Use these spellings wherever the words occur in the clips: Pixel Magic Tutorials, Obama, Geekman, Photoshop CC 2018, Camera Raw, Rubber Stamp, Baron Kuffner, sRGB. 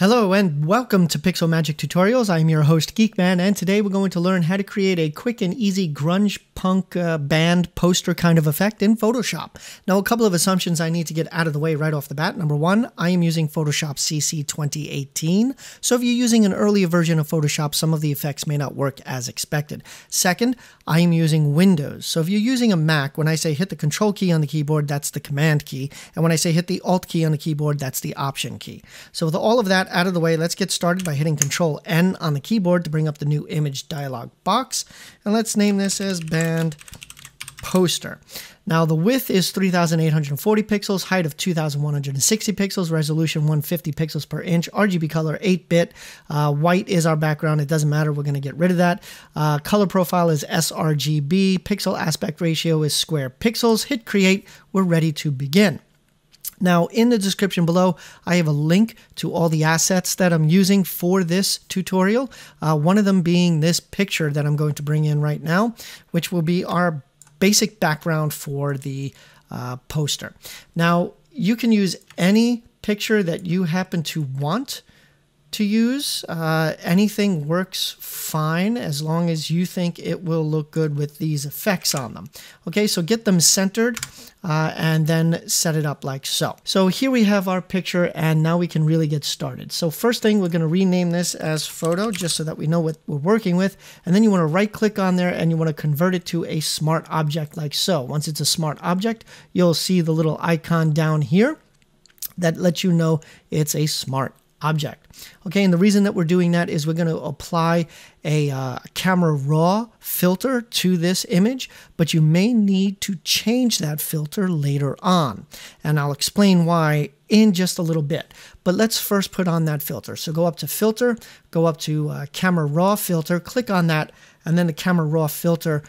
Hello and welcome to Pixel Magic Tutorials. I'm your host Geekman, and today we're going to learn how to create a quick and easy grunge punk band poster kind of effect in Photoshop. Now, a couple of assumptions I need to get out of the way right off the bat. Number one, I am using Photoshop CC 2018. So if you're using an earlier version of Photoshop, some of the effects may not work as expected. Second, I am using Windows. So if you're using a Mac, when I say hit the Control key on the keyboard, that's the Command key. And when I say hit the Alt key on the keyboard, that's the Option key. So with all of that out of the way, let's get started by hitting Control N on the keyboard to bring up the new image dialog box. And let's name this as Band Poster. Now the width is 3,840 pixels, height of 2,160 pixels, resolution 150 pixels per inch, RGB color 8-bit, white is our background, it doesn't matter, we're going to get rid of that. Color profile is sRGB, pixel aspect ratio is square pixels, hit create, we're ready to begin. Now, in the description below, I have a link to all the assets that I'm using for this tutorial, one of them being this picture that I'm going to bring in right now, which will be our basic background for the poster. Now, you can use any picture that you happen to want to use. Anything works fine as long as you think it will look good with these effects on them. Okay, so get them centered and then set it up like so. So here we have our picture, and now we can really get started. So first thing, we're going to rename this as photo just so that we know what we're working with. And then you want to right click on there and you want to convert it to a smart object like so. Once it's a smart object, you'll see the little icon down here that lets you know it's a smart object. Okay, and the reason that we're doing that is we're going to apply a Camera Raw filter to this image, but you may need to change that filter later on. And I'll explain why in just a little bit. But let's first put on that filter. So go up to Filter, go up to Camera Raw Filter, click on that, and then the Camera Raw Filter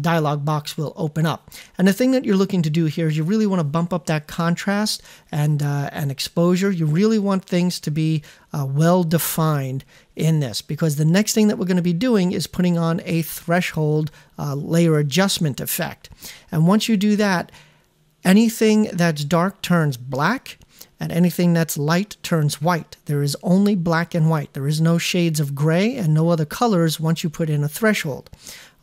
dialog box will open up. And the thing that you're looking to do here is you really want to bump up that contrast and exposure. You really want things to be well defined in this, because the next thing that we're going to be doing is putting on a threshold layer adjustment effect. And once you do that, anything that's dark turns black, and anything that's light turns white. There is only black and white. There is no shades of gray and no other colors once you put in a threshold.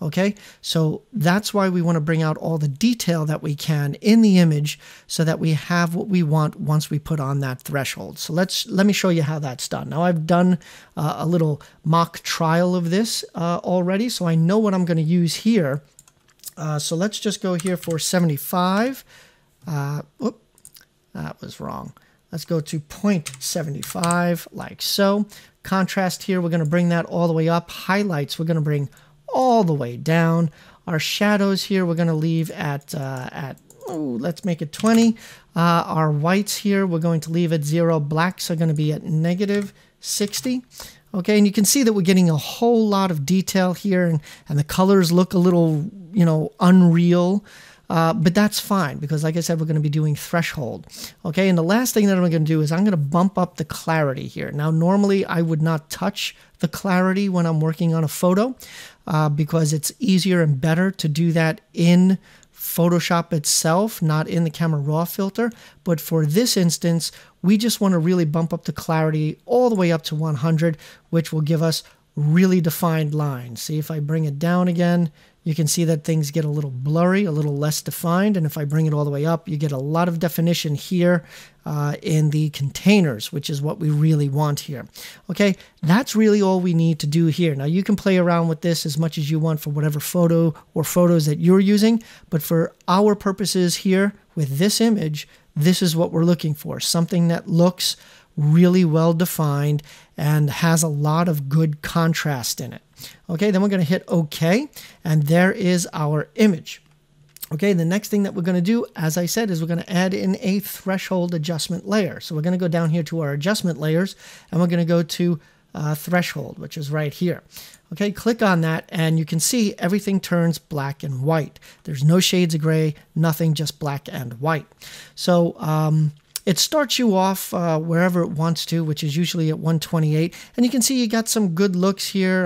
Okay, so that's why we want to bring out all the detail that we can in the image so that we have what we want once we put on that threshold. So let me show you how that's done. Now I've done a little mock trial of this already, so I know what I'm going to use here. So let's just go here for 75. Whoop, that was wrong. Let's go to 0.75 like so. Contrast here, we're going to bring that all the way up. Highlights, we're going to bring all the way down. Our shadows here we're going to leave at let's make it 20. Our whites here we're going to leave at 0. Blacks are going to be at -60. Okay, and you can see that we're getting a whole lot of detail here, and the colors look a little, you know, unreal. But that's fine, because like I said, we're going to be doing threshold. Okay, and the last thing that I'm going to do is I'm going to bump up the clarity here. Now, normally I would not touch the clarity when I'm working on a photo because it's easier and better to do that in Photoshop itself, not in the Camera Raw filter. But for this instance, we just want to really bump up the clarity all the way up to 100, which will give us really defined lines. See, if I bring it down again, you can see that things get a little blurry, a little less defined. And if I bring it all the way up, you get a lot of definition here in the containers, which is what we really want here. Okay, that's really all we need to do here. Now, you can play around with this as much as you want for whatever photo or photos that you're using. But for our purposes here with this image, this is what we're looking for, something that looks really well defined and has a lot of good contrast in it. Okay, then we're going to hit OK, and there is our image. Okay, the next thing that we're going to do, as I said, is we're going to add in a threshold adjustment layer. So we're going to go down here to our adjustment layers, and we're going to go to threshold, which is right here. Okay, click on that, and you can see everything turns black and white. There's no shades of gray, nothing, just black and white. So It starts you off wherever it wants to, which is usually at 128. And you can see you got some good looks here.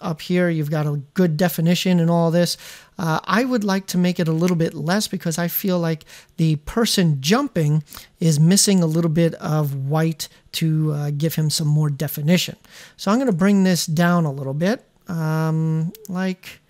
Up here, you've got a good definition and all this. I would like to make it a little bit less because I feel like the person jumping is missing a little bit of white to give him some more definition. So I'm going to bring this down a little bit, like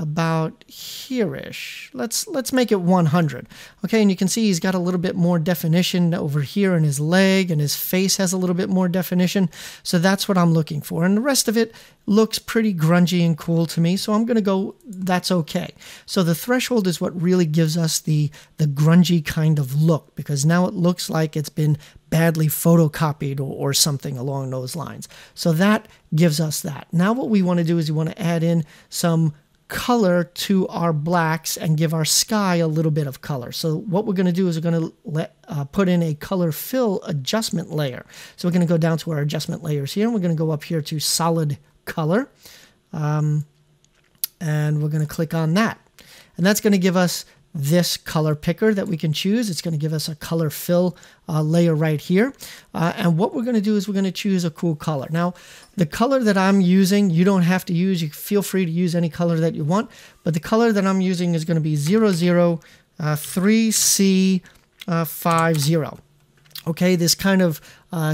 about here-ish. Let's make it 100. Okay, and you can see he's got a little bit more definition over here in his leg, and his face has a little bit more definition. So that's what I'm looking for. And the rest of it looks pretty grungy and cool to me, so I'm gonna go, that's okay. So the threshold is what really gives us the grungy kind of look, because now it looks like it's been badly photocopied or something along those lines. So that gives us that. Now what we wanna do is we wanna add in some color to our blacks and give our sky a little bit of color. So what we're going to do is we're going to put in a color fill adjustment layer. So we're going to go down to our adjustment layers here, and we're going to go up here to solid color, and we're going to click on that. And that's going to give us this color picker that we can choose. It's going to give us a color fill layer right here. And what we're going to do is we're going to choose a cool color. Now, the color that I'm using, you don't have to use. You feel free to use any color that you want. But the color that I'm using is going to be 003C50. Okay, this kind of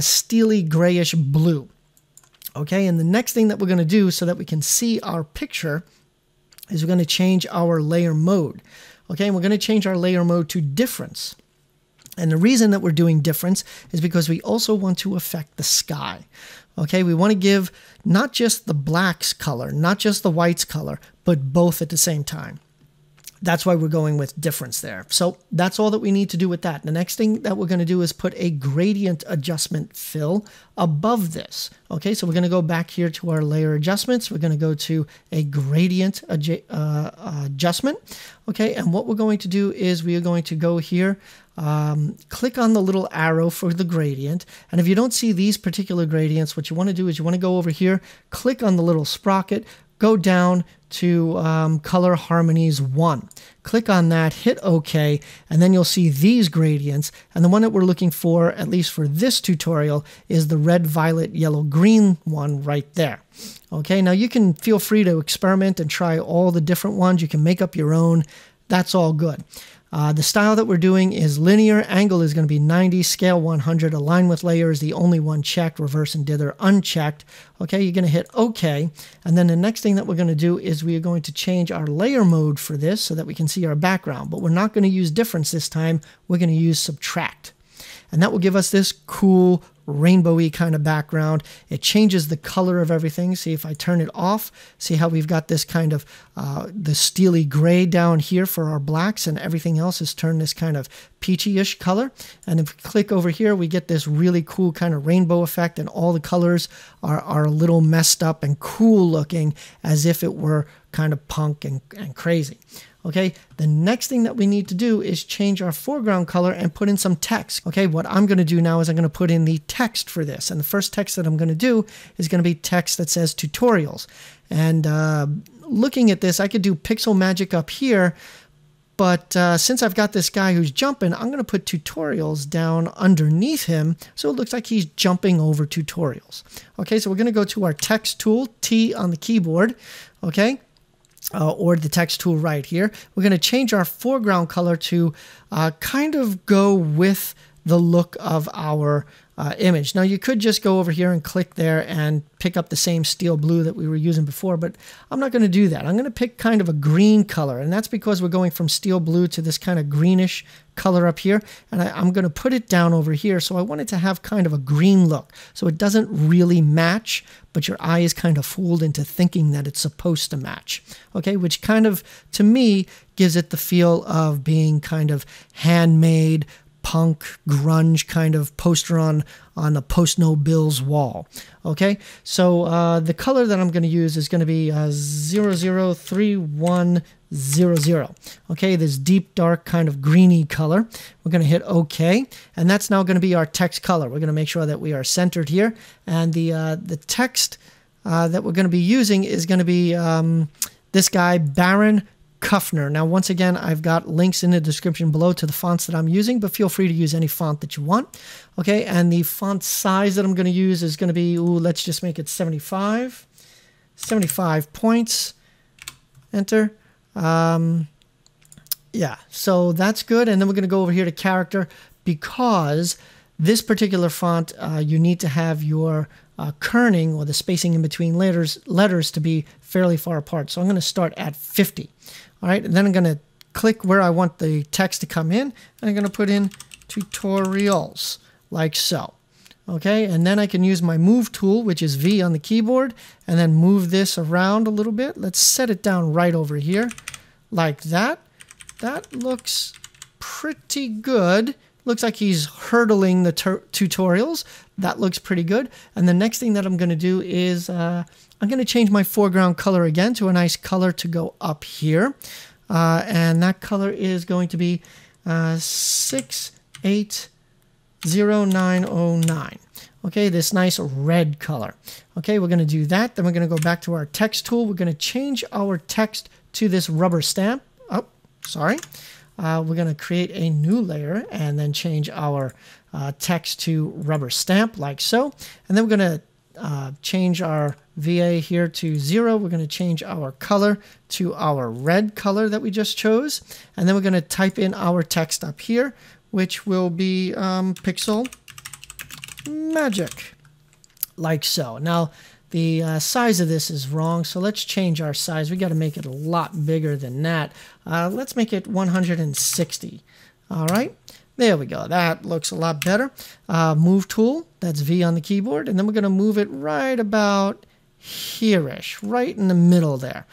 steely grayish blue. Okay, and the next thing that we're going to do so that we can see our picture is we're going to change our layer mode. Okay, and we're going to change our layer mode to difference. And the reason that we're doing difference is because we also want to affect the sky. Okay, we want to give not just the blacks color, not just the whites color, but both at the same time. That's why we're going with difference there. So that's all that we need to do with that. The next thing that we're going to do is put a gradient adjustment fill above this. Okay, so we're going to go back here to our layer adjustments. We're going to go to a gradient adjustment. Okay, and what we're going to do is we are going to go here, click on the little arrow for the gradient. And if you don't see these particular gradients, what you want to do is you want to go over here, click on the little sprocket, go down to Color Harmonies 1. Click on that, hit OK, and then you'll see these gradients. And the one that we're looking for, at least for this tutorial, is the red, violet, yellow, green one right there. Okay, now you can feel free to experiment and try all the different ones. You can make up your own. That's all good. The style that we're doing is linear. Angle is going to be 90, scale 100, align with layer is the only one checked, reverse and dither unchecked. Okay, you're going to hit OK. And then the next thing that we're going to do is we are going to change our layer mode for this so that we can see our background. But we're not going to use difference this time. We're going to use subtract. And that will give us this cool rainbowy kind of background. It changes the color of everything. See if I turn it off, see how we've got this kind of the steely gray down here for our blacks, and everything else is turned this kind of peachy-ish color. And if we click over here, we get this really cool kind of rainbow effect, and all the colors are a little messed up and cool looking, as if it were kind of punk and crazy. Okay, the next thing that we need to do is change our foreground color and put in some text. Okay, what I'm going to do now is I'm going to put in the text for this. And the first text that I'm going to do is going to be text that says tutorials. And looking at this, I could do Pixel Magic up here. But since I've got this guy who's jumping, I'm going to put tutorials down underneath him. So it looks like he's jumping over tutorials. Okay, so we're going to go to our text tool, T on the keyboard. Okay. Or the text tool right here. We're going to change our foreground color to kind of go with the look of our image. Now you could just go over here and click there and pick up the same steel blue that we were using before, but I'm not going to do that. I'm going to pick kind of a green color, and that's because we're going from steel blue to this kind of greenish color up here, and I'm going to put it down over here. So I want it to have kind of a green look, so it doesn't really match, but your eye is kind of fooled into thinking that it's supposed to match. Okay, which kind of to me gives it the feel of being kind of handmade, punk, grunge kind of poster on the Post No Bills wall. Okay, so the color that I'm going to use is going to be 003100. Okay, this deep, dark kind of greeny color. We're going to hit OK, and that's now going to be our text color. We're going to make sure that we are centered here, and the text that we're going to be using is going to be this guy, Baron Kuffner. Now, once again, I've got links in the description below to the fonts that I'm using, but feel free to use any font that you want. Okay, and the font size that I'm going to use is going to be, let's just make it 75. 75 points. Enter. Yeah, so that's good. And then we're going to go over here to character, because this particular font, you need to have your kerning, or the spacing in between letters to be fairly far apart. So I'm going to start at 50. All right, and then I'm going to click where I want the text to come in, and I'm going to put in tutorials, like so. Okay, and then I can use my move tool, which is V on the keyboard, and then move this around a little bit. Let's set it down right over here, like that. That looks pretty good. Looks like he's hurdling the tutorials. That looks pretty good. And the next thing that I'm going to do is I'm going to change my foreground color again to a nice color to go up here. And that color is going to be 680909. Okay, this nice red color. Okay, we're going to do that. Then we're going to go back to our text tool. We're going to change our text to this rubber stamp. Oh, sorry. We're going to create a new layer and then change our text to rubber stamp, like so. And then we're going to change our VA here to 0. We're going to change our color to our red color that we just chose. And then we're going to type in our text up here, which will be Pixel Magic, like so. Now, the size of this is wrong, so let's change our size. We got to make it a lot bigger than that. Let's make it 160. All right, there we go. That looks a lot better. Move tool, that's V on the keyboard, and then we're going to move it right about here-ish, right in the middle there.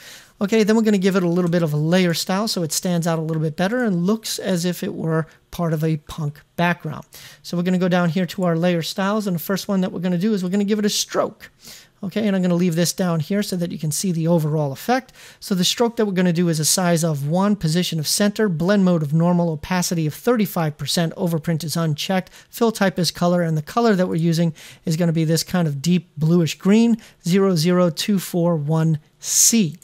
Okay, then we're going to give it a little bit of a layer style so it stands out a little bit better and looks as if it were part of a punk background. So we're going to go down here to our layer styles, and the first one that we're going to do is we're going to give it a stroke. Okay, and I'm going to leave this down here so that you can see the overall effect. So the stroke that we're going to do is a size of 1, position of center, blend mode of normal, opacity of 35%, overprint is unchecked, fill type is color, and the color that we're using is going to be this kind of deep bluish green, 00241C.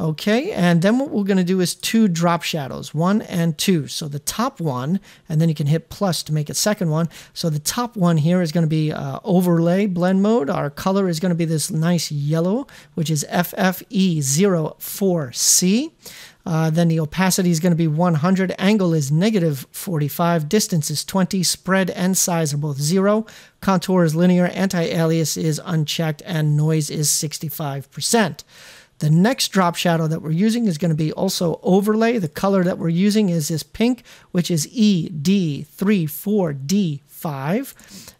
Okay, and then what we're going to do is 2 drop shadows, 1 and 2. So the top one, and then you can hit plus to make a second one. So the top one here is going to be overlay blend mode. Our color is going to be this nice yellow, which is FFE04C. Then the opacity is going to be 100, angle is -45, distance is 20, spread and size are both 0, contour is linear, anti-alias is unchecked, and noise is 65%. The next drop shadow that we're using is going to be also overlay. The color that we're using is this pink, which is ED34D5.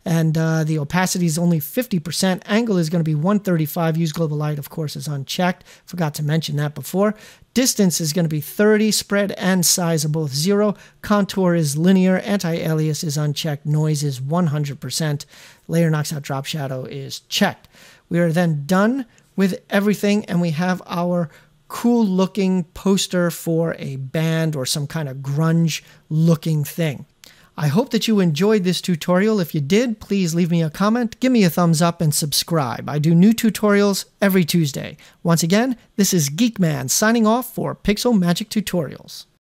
And the opacity is only 50%. Angle is going to be 135. Use global light, of course, is unchecked. Forgot to mention that before. Distance is going to be 30. Spread and size are both 0. Contour is linear. Anti-alias is unchecked. Noise is 100%. Layer knocks out drop shadow is checked. We are then done with everything, and we have our cool looking poster for a band or some kind of grunge looking thing. I hope that you enjoyed this tutorial. If you did, please leave me a comment, give me a thumbs up, and subscribe. I do new tutorials every Tuesday. Once again, this is Geekman signing off for Pixel Magic Tutorials.